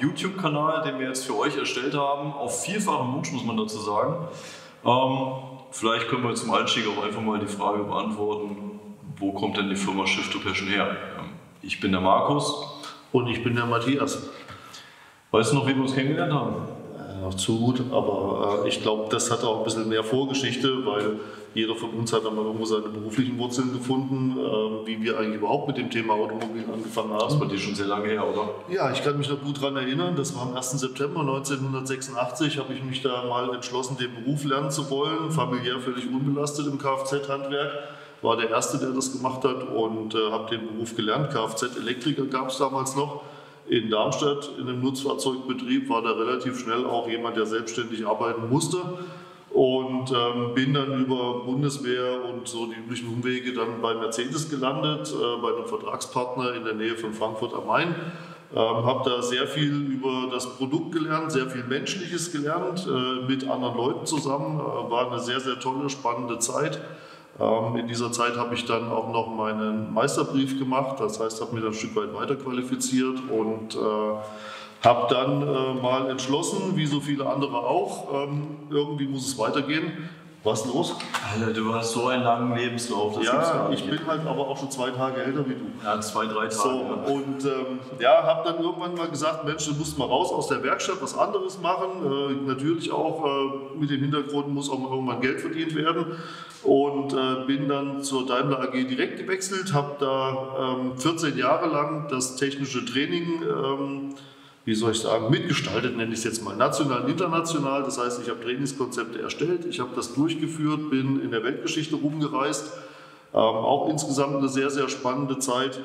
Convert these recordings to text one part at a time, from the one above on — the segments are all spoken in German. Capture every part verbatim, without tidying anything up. YouTube-Kanal, den wir jetzt für euch erstellt haben, auf vierfachen Wunsch, muss man dazu sagen. Ähm, vielleicht können wir zum Einstieg auch einfach mal die Frage beantworten, wo kommt denn die Firma Shift to Passion her? Ich bin der Markus. Und ich bin der Matthias. Weißt du noch, wie wir uns kennengelernt haben? Noch zu gut, aber äh, ich glaube, das hat auch ein bisschen mehr Vorgeschichte, weil jeder von uns hat einmal irgendwo seine beruflichen Wurzeln gefunden, äh, wie wir eigentlich überhaupt mit dem Thema Automobil angefangen haben. Das war dir schon sehr lange her, oder? Ja, ich kann mich noch gut daran erinnern, das war am ersten September neunzehnhundertsechsundachtzig, habe ich mich da mal entschlossen, den Beruf lernen zu wollen, familiär völlig unbelastet im Kfz-Handwerk. War der Erste, der das gemacht hat, und äh, habe den Beruf gelernt. Kfz-Elektriker gab es damals noch. In Darmstadt, in einem Nutzfahrzeugbetrieb, war da relativ schnell auch jemand, der selbstständig arbeiten musste, und ähm, bin dann über Bundeswehr und so die üblichen Umwege dann bei Mercedes gelandet, äh, bei einem Vertragspartner in der Nähe von Frankfurt am Main. Ähm, habe da sehr viel über das Produkt gelernt, sehr viel Menschliches gelernt, äh, mit anderen Leuten zusammen. Äh, war eine sehr, sehr tolle, spannende Zeit. In dieser Zeit habe ich dann auch noch meinen Meisterbrief gemacht, das heißt, habe mich ein Stück weit weiterqualifiziert und äh, habe dann äh, mal entschlossen, wie so viele andere auch, ähm, irgendwie muss es weitergehen. Was ist los? Alter, du hast so einen langen Lebenslauf. Das ja, ich bin halt aber auch schon zwei Tage älter wie du. Ja, zwei, drei Tage. So, ja. Und ähm, ja, habe dann irgendwann mal gesagt, Mensch, du musst mal raus aus der Werkstatt, was anderes machen. Äh, natürlich auch äh, mit dem Hintergrund, muss auch mal irgendwann Geld verdient werden. Und äh, bin dann zur Daimler A G direkt gewechselt, habe da ähm, vierzehn Jahre lang das technische Training ähm, wie soll ich sagen, mitgestaltet, nenne ich es jetzt mal, national und international. Das heißt, ich habe Trainingskonzepte erstellt, ich habe das durchgeführt, bin in der Weltgeschichte rumgereist. Ähm, auch insgesamt eine sehr, sehr spannende Zeit.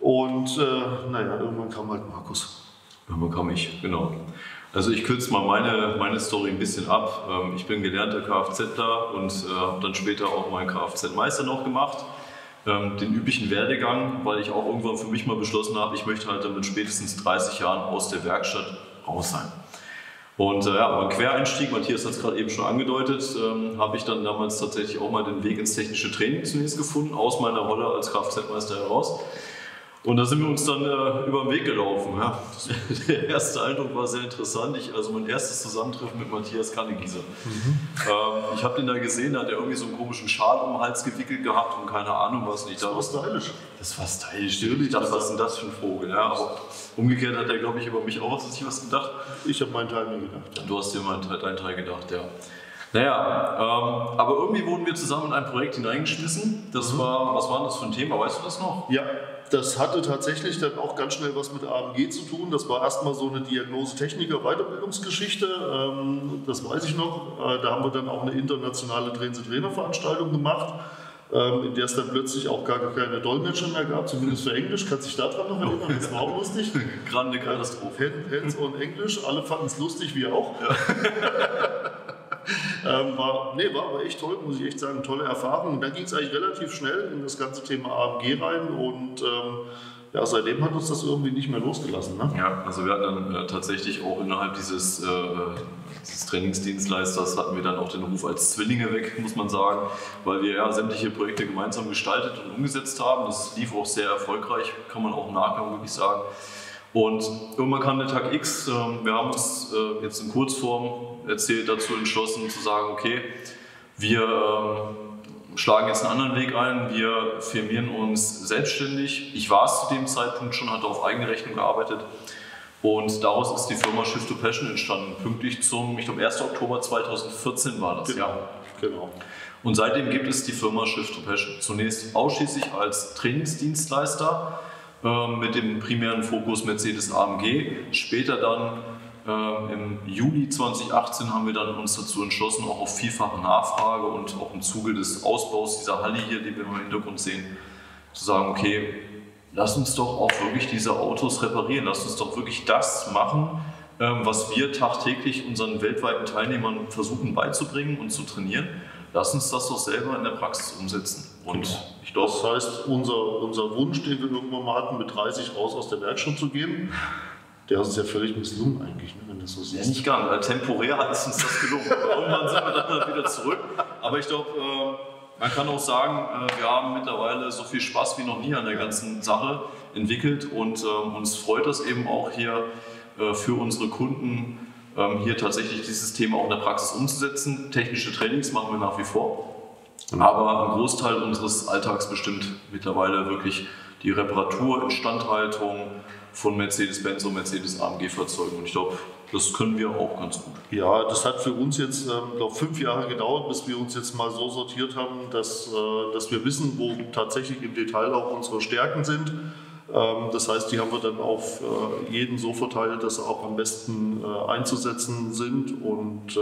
Und äh, naja, irgendwann kam halt Markus. Irgendwann kam ich, genau. Also ich kürze mal meine, meine Story ein bisschen ab. Ähm, ich bin gelernter Kfzler und äh, habe dann später auch meinen Kfz-Meister noch gemacht. Den üblichen Werdegang, weil ich auch irgendwann für mich mal beschlossen habe, ich möchte halt damit spätestens dreißig Jahren aus der Werkstatt raus sein. Und äh, ja, aber Quereinstieg, Matthias hat es gerade eben schon angedeutet, ähm, habe ich dann damals tatsächlich auch mal den Weg ins technische Training zunächst gefunden, aus meiner Rolle als Kfz-Meister heraus. Und da sind wir uns dann äh, über den Weg gelaufen. Ja. Der erste Eindruck war sehr interessant. Ich, also mein erstes Zusammentreffen mit Matthias Kannegieser. Mhm. Ähm, ich habe den da gesehen, da hat er irgendwie so einen komischen Schal um den Hals gewickelt gehabt und keine Ahnung was. Und ich dachte, das war stylisch. Das war stylisch. Ich dachte, was ist denn das für ein Vogel? Ja, aber umgekehrt hat er, glaube ich, über mich auch sich was gedacht. Ich habe meinen Teil mir gedacht. Ja. Du hast dir meinen Teil, deinen Teil gedacht, ja. Naja, ähm, aber irgendwie wurden wir zusammen in ein Projekt hineingeschmissen. Das mhm. war, was war das für ein Thema? Weißt du das noch? Ja, das hatte tatsächlich dann auch ganz schnell was mit A M G zu tun. Das war erstmal so eine Diagnose-Techniker-Weiterbildungsgeschichte. Ähm, das weiß ich noch. Äh, da haben wir dann auch eine internationale Trainer-Veranstaltung gemacht, ähm, in der es dann plötzlich auch gar keine Dolmetscher mehr gab, zumindest für Englisch. Kannst du dich daran noch erinnern? Das war auch lustig. Grande Katastrophe. Hands-on Englisch. Alle fanden es lustig, wir auch. Ja. Ähm, war, nee, war aber echt toll, muss ich echt sagen, tolle Erfahrung. Und dann ging es eigentlich relativ schnell in das ganze Thema A M G rein und ähm, ja, seitdem hat uns das irgendwie nicht mehr losgelassen. Ne? Ja, also wir hatten dann äh, tatsächlich auch innerhalb dieses, äh, dieses Trainingsdienstleisters hatten wir dann auch den Ruf als Zwillinge weg, muss man sagen, weil wir ja sämtliche Projekte gemeinsam gestaltet und umgesetzt haben. Das lief auch sehr erfolgreich, kann man auch im Nachgang wirklich sagen. Und irgendwann kam der Tag X, äh, wir haben uns äh, jetzt in Kurzform erzählt, dazu entschlossen zu sagen, okay, wir ähm, schlagen jetzt einen anderen Weg ein, wir firmieren uns selbstständig. Ich war es zu dem Zeitpunkt schon, hatte auf eigene Rechnung gearbeitet und daraus ist die Firma Shift to Passion entstanden, pünktlich zum, ich glaube, ersten Oktober zweitausendvierzehn war das. Genau. Ja. Genau. Und seitdem gibt es die Firma Shift to Passion zunächst ausschließlich als Trainingsdienstleister äh, mit dem primären Fokus Mercedes A M G, später dann im Juli zweitausendachtzehn haben wir dann uns dazu entschlossen, auch auf vielfache Nachfrage und auch im Zuge des Ausbaus dieser Halle hier, die wir im Hintergrund sehen, zu sagen, okay, lass uns doch auch wirklich diese Autos reparieren, lass uns doch wirklich das machen, was wir tagtäglich unseren weltweiten Teilnehmern versuchen beizubringen und zu trainieren. Lass uns das doch selber in der Praxis umsetzen. Und genau. ich glaube, das heißt, unser, unser Wunsch, den wir irgendwann mal hatten, mit dreißig raus aus der Werkstatt zu gehen, der ist ja völlig misslungen eigentlich, wenn das so ist. Ja, nicht gar nicht. Temporär hat es uns das gelungen. Irgendwann sind wir dann wieder zurück. Aber ich glaube, man kann auch sagen, wir haben mittlerweile so viel Spaß wie noch nie an der ganzen Sache entwickelt und uns freut das eben auch hier äh, für unsere Kunden ähm, hier tatsächlich dieses Thema auch in der Praxis umzusetzen. Technische Trainings machen wir nach wie vor, mhm. aber ein Großteil unseres Alltags bestimmt mittlerweile wirklich die Reparatur, Instandhaltung von Mercedes-Benz und Mercedes A M G-Fahrzeugen. Und ich glaube, das können wir auch ganz gut. Ja, das hat für uns jetzt, ähm, glaube fünf Jahre gedauert, bis wir uns jetzt mal so sortiert haben, dass, äh, dass wir wissen, wo tatsächlich im Detail auch unsere Stärken sind. Ähm, das heißt, die haben wir dann auf äh, jeden so verteilt, dass sie auch am besten äh, einzusetzen sind. Und äh,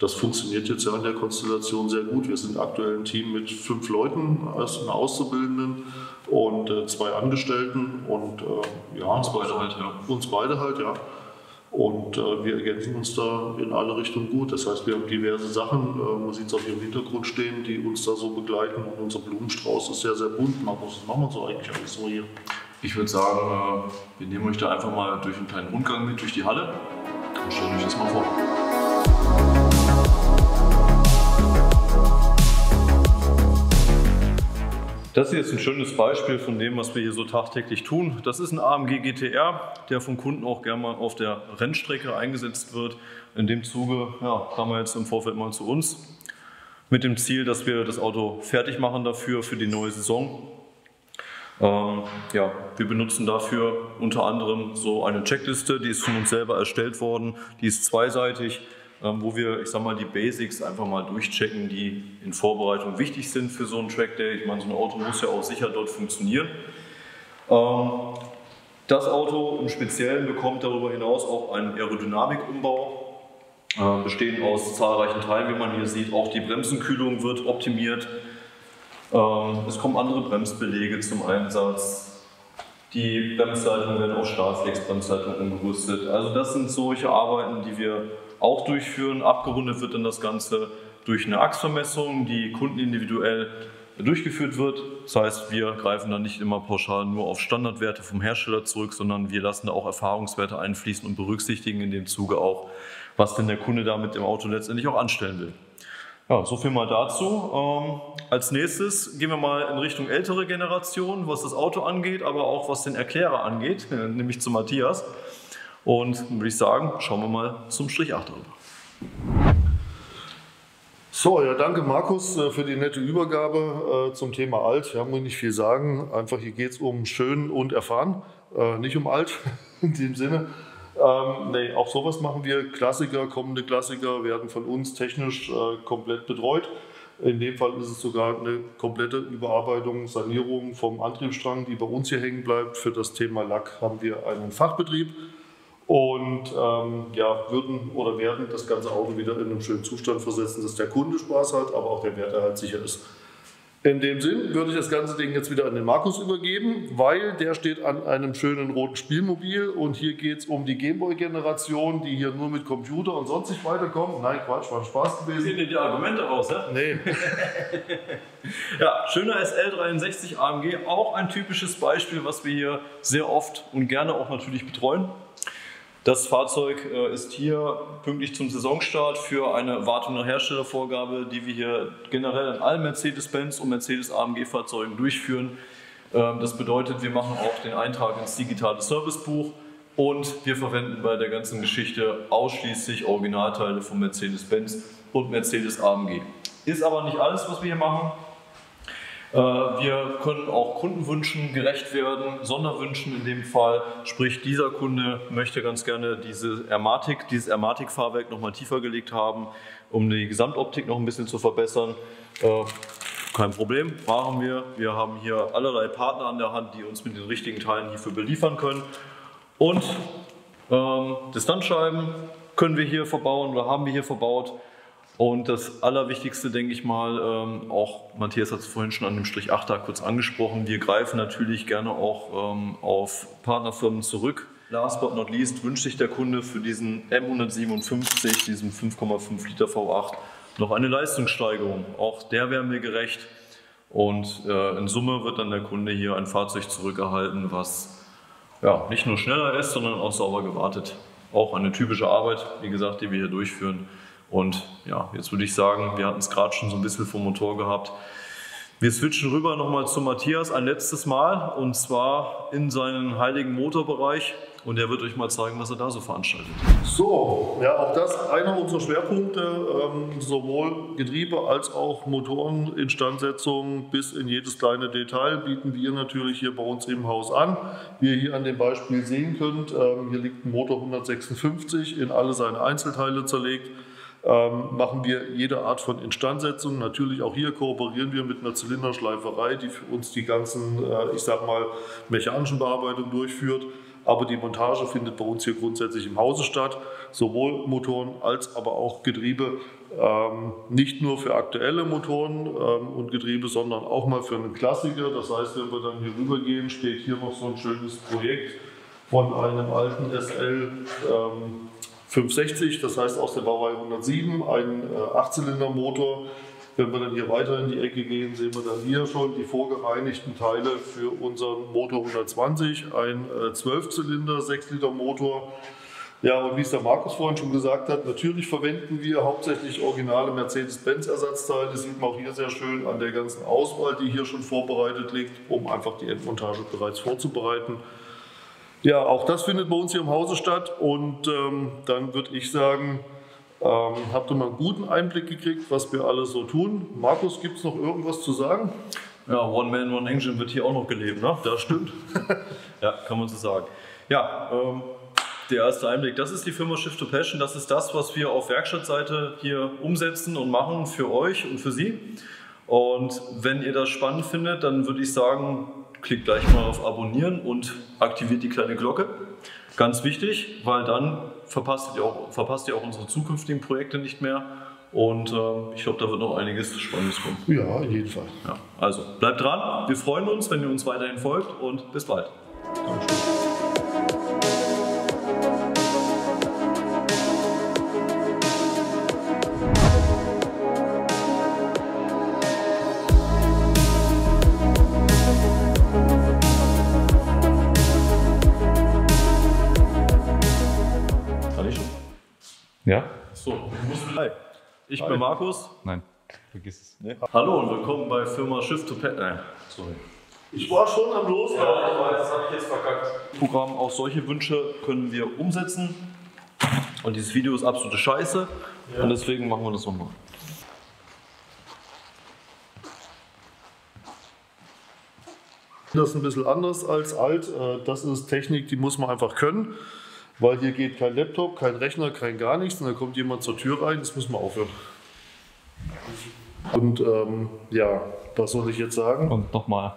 das funktioniert jetzt ja in der Konstellation sehr gut. Wir sind aktuell ein Team mit fünf Leuten, also einer Auszubildenden und äh, zwei Angestellten. Und äh, ja, uns beide halt, ja. Uns beide halt, ja. Und äh, wir ergänzen uns da in alle Richtungen gut. Das heißt, wir haben diverse Sachen, äh, man sieht es auch hier im Hintergrund stehen, die uns da so begleiten. Und unser Blumenstrauß ist sehr, sehr bunt. Markus, was machen wir so eigentlich alles so hier? Ich würde sagen, äh, wir nehmen euch da einfach mal durch einen kleinen Rundgang mit durch die Halle und stellen euch das mal vor. Das hier ist ein schönes Beispiel von dem, was wir hier so tagtäglich tun. Das ist ein A M G G T R, der vom Kunden auch gerne mal auf der Rennstrecke eingesetzt wird. In dem Zuge ja, kam er jetzt im Vorfeld mal zu uns mit dem Ziel, dass wir das Auto fertig machen dafür, für die neue Saison. Ähm, ja, wir benutzen dafür unter anderem so eine Checkliste, die ist von uns selber erstellt worden, die ist zweiseitig, ähm, wo wir, ich sag mal, die Basics einfach mal durchchecken, die in Vorbereitung wichtig sind für so einen Trackday. Ich meine, so ein Auto muss ja auch sicher dort funktionieren. Ähm, das Auto im Speziellen bekommt darüber hinaus auch einen Aerodynamikumbau, äh, bestehend aus zahlreichen Teilen, wie man hier sieht. Auch die Bremsenkühlung wird optimiert. Es kommen andere Bremsbeläge zum Einsatz, die Bremsleitungen werden auf Stahlflex-Bremsleitungen umgerüstet. Also das sind solche Arbeiten, die wir auch durchführen. Abgerundet wird dann das Ganze durch eine Achsvermessung, die kundenindividuell durchgeführt wird. Das heißt, wir greifen dann nicht immer pauschal nur auf Standardwerte vom Hersteller zurück, sondern wir lassen da auch Erfahrungswerte einfließen und berücksichtigen in dem Zuge auch, was denn der Kunde da mit dem Auto letztendlich auch anstellen will. Ja, so viel mal dazu. Ähm, als nächstes gehen wir mal in Richtung ältere Generation, was das Auto angeht, aber auch was den Erklärer angeht, äh, nämlich zu Matthias. Und würde ich sagen, schauen wir mal zum Strich acht rüber. So, ja, danke Markus für die nette Übergabe äh, zum Thema Alt. Ja, muss ich nicht viel sagen. Einfach hier geht es um schön und erfahren, äh, nicht um alt in dem Sinne. Ähm, nee, auch sowas machen wir. Klassiker, kommende Klassiker werden von uns technisch äh, komplett betreut. In dem Fall ist es sogar eine komplette Überarbeitung, Sanierung vom Antriebsstrang, die bei uns hier hängen bleibt. Für das Thema Lack haben wir einen Fachbetrieb und ähm, ja, würden oder werden das ganze Auto wieder in einem schönen Zustand versetzen, dass der Kunde Spaß hat, aber auch der Werterhalt sicher ist. In dem Sinn würde ich das ganze Ding jetzt wieder an den Markus übergeben, weil der steht an einem schönen roten Spielmobil und hier geht es um die Gameboy-Generation, die hier nur mit Computer und sonst nicht weiterkommt. Nein, Quatsch, war Spaß gewesen. Sehen dir die Argumente raus, ne? Nee. Ja, schöner S L dreiundsechzig A M G, auch ein typisches Beispiel, was wir hier sehr oft und gerne auch natürlich betreuen. Das Fahrzeug ist hier pünktlich zum Saisonstart für eine Wartung nach Herstellervorgabe, die wir hier generell an allen Mercedes-Benz und Mercedes A M G-Fahrzeugen durchführen. Das bedeutet, wir machen auch den Eintrag ins digitale Servicebuch und wir verwenden bei der ganzen Geschichte ausschließlich Originalteile von Mercedes-Benz und Mercedes A M G. Ist aber nicht alles, was wir hier machen. Wir können auch Kundenwünschen gerecht werden, Sonderwünschen in dem Fall. Sprich, dieser Kunde möchte ganz gerne diese Ermatik, dieses Ermatik-Fahrwerk nochmal tiefer gelegt haben, um die Gesamtoptik noch ein bisschen zu verbessern. Kein Problem, machen wir. Wir haben hier allerlei Partner an der Hand, die uns mit den richtigen Teilen hierfür beliefern können. Und ähm, Distanzscheiben können wir hier verbauen oder haben wir hier verbaut. Und das Allerwichtigste, denke ich mal, ähm, auch Matthias hat es vorhin schon an dem Strich acht da kurz angesprochen, wir greifen natürlich gerne auch ähm, auf Partnerfirmen zurück. Last but not least wünscht sich der Kunde für diesen M hundertsiebenundfünfzig, diesem fünf Komma fünf Liter V acht, noch eine Leistungssteigerung. Auch der wären wir gerecht. Und äh, in Summe wird dann der Kunde hier ein Fahrzeug zurückerhalten, was ja, nicht nur schneller ist, sondern auch sauber gewartet. Auch eine typische Arbeit, wie gesagt, die wir hier durchführen. Und ja, jetzt würde ich sagen, wir hatten es gerade schon so ein bisschen vom Motor gehabt. Wir switchen rüber nochmal zu Matthias ein letztes Mal, und zwar in seinen heiligen Motorbereich, und er wird euch mal zeigen, was er da so veranstaltet. So, ja, auch das einer unserer Schwerpunkte, ähm, sowohl Getriebe als auch Motoren, Instandsetzung bis in jedes kleine Detail bieten wir natürlich hier bei uns im Haus an. Wie ihr hier an dem Beispiel sehen könnt, ähm, hier liegt ein Motor hundertsechsundfünfzig in alle seine Einzelteile zerlegt. Ähm, machen wir jede Art von Instandsetzung. Natürlich auch hier kooperieren wir mit einer Zylinderschleiferei, die für uns die ganzen, äh, ich sag mal, mechanischen Bearbeitungen durchführt. Aber die Montage findet bei uns hier grundsätzlich im Hause statt. Sowohl Motoren als aber auch Getriebe. Ähm, nicht nur für aktuelle Motoren ähm, und Getriebe, sondern auch mal für einen Klassiker. Das heißt, wenn wir dann hier rüber gehen, steht hier noch so ein schönes Projekt von einem alten S L ähm, fünf sechzig, das heißt aus der Baureihe hundertsieben, ein äh, Achtzylindermotor. Wenn wir dann hier weiter in die Ecke gehen, sehen wir dann hier schon die vorgereinigten Teile für unseren Motor hundertzwanzig, ein äh, Zwölfzylinder, sechs Liter Motor. Ja, und wie es der Markus vorhin schon gesagt hat, natürlich verwenden wir hauptsächlich originale Mercedes-Benz Ersatzteile. Das sieht man auch hier sehr schön an der ganzen Auswahl, die hier schon vorbereitet liegt, um einfach die Endmontage bereits vorzubereiten. Ja, auch das findet bei uns hier im Hause statt, und ähm, dann würde ich sagen, ähm, habt ihr mal einen guten Einblick gekriegt, was wir alles so tun. Markus, gibt es noch irgendwas zu sagen? Ja, One Man, One Engine wird hier auch noch gelebt, ne? Das stimmt. Ja, kann man so sagen. Ja, ähm, der erste Einblick, das ist die Firma Shift to Passion, das ist das, was wir auf Werkstattseite hier umsetzen und machen für euch und für Sie. Und wenn ihr das spannend findet, dann würde ich sagen, klickt gleich mal auf Abonnieren und aktiviert die kleine Glocke. Ganz wichtig, weil dann verpasst ihr auch, verpasst ihr auch unsere zukünftigen Projekte nicht mehr. Und äh, ich glaube, da wird noch einiges Spannendes kommen. Ja, auf jeden Fall. Ja, also bleibt dran. Wir freuen uns, wenn ihr uns weiterhin folgt, und bis bald. Dankeschön. Ja? So, hi, ich hi. bin Markus. Nein, vergiss es. Nee. Hallo und willkommen bei Firma Shift to Passion. Nein, sorry. Ich war schon am Loslaufen, aber ja, das habe ich jetzt verkackt. Programm, auch solche Wünsche können wir umsetzen. Und dieses Video ist absolute Scheiße. Ja. Und deswegen machen wir das nochmal. Das ist ein bisschen anders als alt. Das ist Technik, die muss man einfach können. Weil hier geht kein Laptop, kein Rechner, kein gar nichts, und dann kommt jemand zur Tür rein, das müssen wir aufhören. Und ähm, ja, was soll ich jetzt sagen? Und nochmal.